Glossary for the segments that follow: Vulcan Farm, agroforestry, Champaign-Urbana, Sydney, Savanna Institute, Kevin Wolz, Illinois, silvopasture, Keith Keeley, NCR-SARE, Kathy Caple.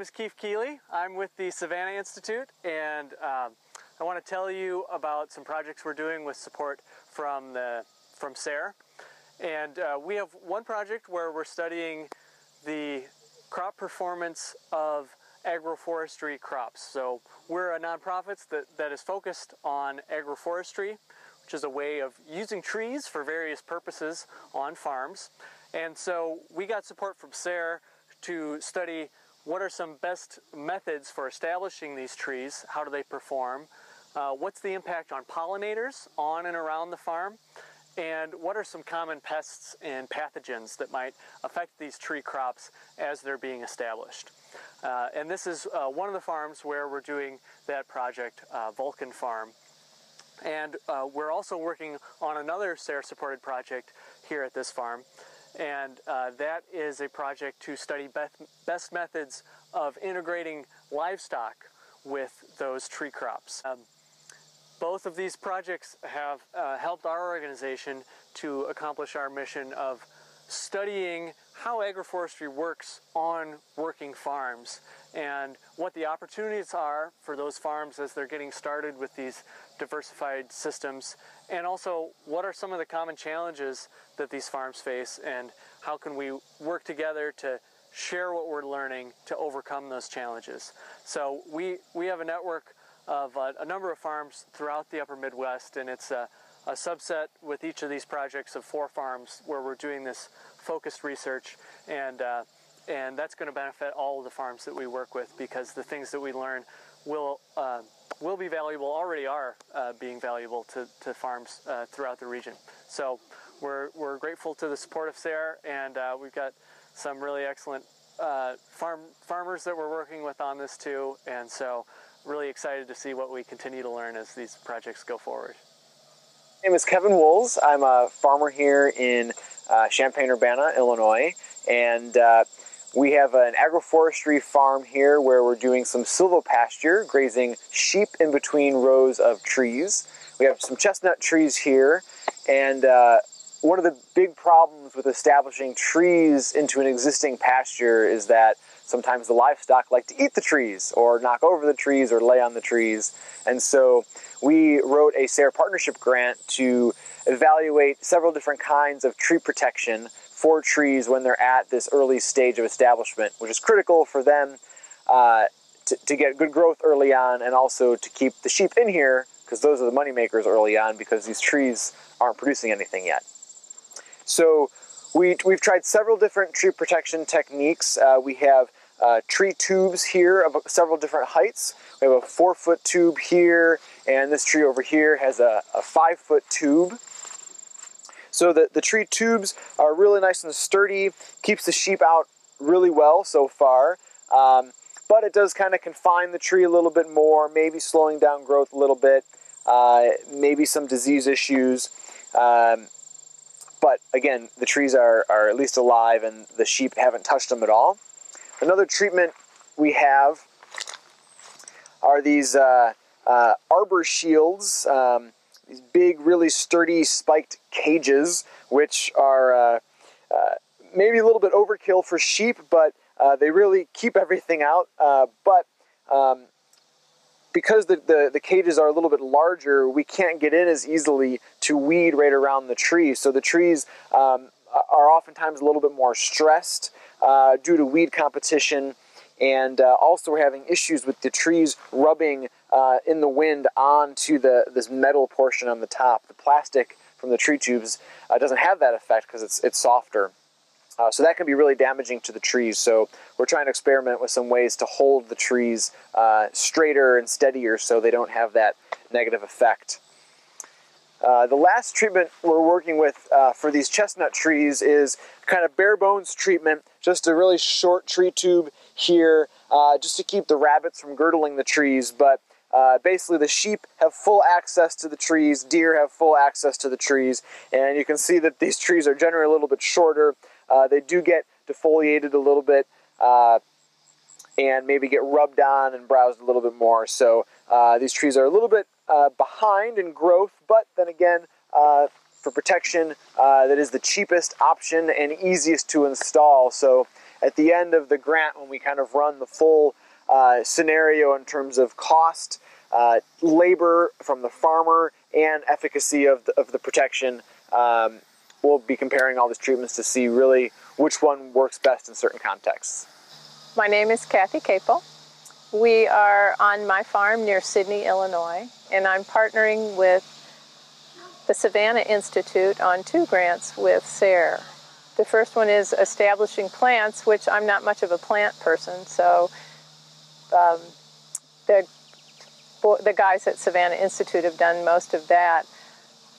name is Keith Keeley. I'm with the Savanna Institute, and I want to tell you about some projects we're doing with support from SARE. And we have one project where we're studying the crop performance of agroforestry crops. So we're a nonprofit that is focused on agroforestry, which is a way of using trees for various purposes on farms. And so we got support from SARE to study what are some best methods for establishing these trees, how do they perform, what's the impact on pollinators on and around the farm, and what are some common pests and pathogens that might affect these tree crops as they're being established. And this is one of the farms where we're doing that project, Vulcan Farm. And we're also working on another SARE-supported project here at this farm, and that is a project to study best methods of integrating livestock with those tree crops. Both of these projects have helped our organization to accomplish our mission of studying how agroforestry works on working farms and what the opportunities are for those farms as they're getting started with these diversified systems, and also what are some of the common challenges that these farms face and how can we work together to share what we're learning to overcome those challenges. So we have a network of a number of farms throughout the upper Midwest, and it's a subset with each of these projects of 4 farms where we're doing this focused research, and that's going to benefit all of the farms that we work with, because the things that we learn will be valuable, already are being valuable to farms throughout the region. So we're grateful to the support of SARE, and we've got some really excellent farmers that we're working with on this too, and so really excited to see what we continue to learn as these projects go forward. My name is Kevin Wolz. I'm a farmer here in Champaign-Urbana, Illinois, and we have an agroforestry farm here where we're doing some silvopasture, grazing sheep in between rows of trees. We have some chestnut trees here, and one of the big problems with establishing trees into an existing pasture is that sometimes the livestock like to eat the trees or knock over the trees or lay on the trees. And so we wrote a SARE partnership grant to evaluate several different kinds of tree protection for trees when they're at this early stage of establishment, which is critical for them to get good growth early on, and also to keep the sheep in here, because those are the money makers early on, because these trees aren't producing anything yet. So we've tried several different tree protection techniques. We have tree tubes here of several different heights. We have a 4-foot tube here, and this tree over here has a 5-foot tube. So the tree tubes are really nice and sturdy, keeps the sheep out really well so far, but it does kind of confine the tree a little bit more, maybe slowing down growth a little bit, maybe some disease issues. But again, the trees are at least alive, and the sheep haven't touched them at all. Another treatment we have are these arbor shields, these big, really sturdy spiked cages, which are maybe a little bit overkill for sheep, but they really keep everything out. Because the cages are a little bit larger, we can't get in as easily to weed right around the trees. So the trees are oftentimes a little bit more stressed due to weed competition. And also we're having issues with the trees rubbing in the wind onto this metal portion on the top. The plastic from the tree tubes doesn't have that effect because it's softer. So that can be really damaging to the trees. So we're trying to experiment with some ways to hold the trees straighter and steadier so they don't have that negative effect. The last treatment we're working with for these chestnut trees is kind of bare bones treatment, just a really short tree tube here, just to keep the rabbits from girdling the trees. But basically the sheep have full access to the trees, deer have full access to the trees, and you can see that these trees are generally a little bit shorter. They do get defoliated a little bit and maybe get rubbed on and browsed a little bit more. So these trees are a little bit behind in growth, but then again, for protection, that is the cheapest option and easiest to install. So at the end of the grant, when we kind of run the full scenario in terms of cost, labor from the farmer, and efficacy of the protection, we'll be comparing all these treatments to see really which one works best in certain contexts. My name is Kathy Caple. We are on my farm near Sydney, Illinois, and I'm partnering with the Savanna Institute on two grants with SARE. The first one is establishing plants, which I'm not much of a plant person, so the guys at Savanna Institute have done most of that.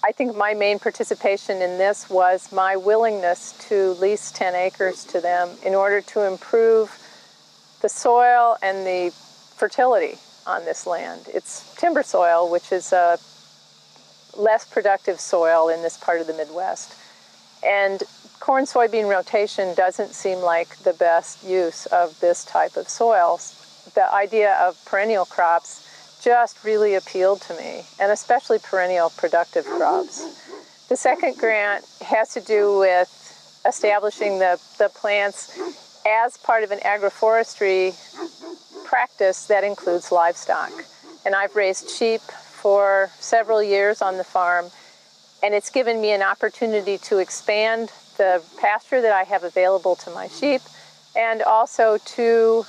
I think my main participation in this was my willingness to lease 10 acres to them in order to improve the soil and the fertility on this land. It's timber soil, which is a less productive soil in this part of the Midwest. And corn-soybean rotation doesn't seem like the best use of this type of soil. The idea of perennial crops just really appealed to me, and especially perennial productive crops. The second grant has to do with establishing the plants as part of an agroforestry practice that includes livestock. And I've raised sheep for several years on the farm, and it's given me an opportunity to expand the pasture that I have available to my sheep, and also to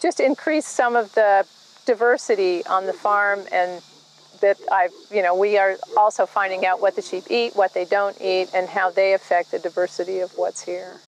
just increase some of the diversity on the farm, and that we are also finding out what the sheep eat, what they don't eat, and how they affect the diversity of what's here.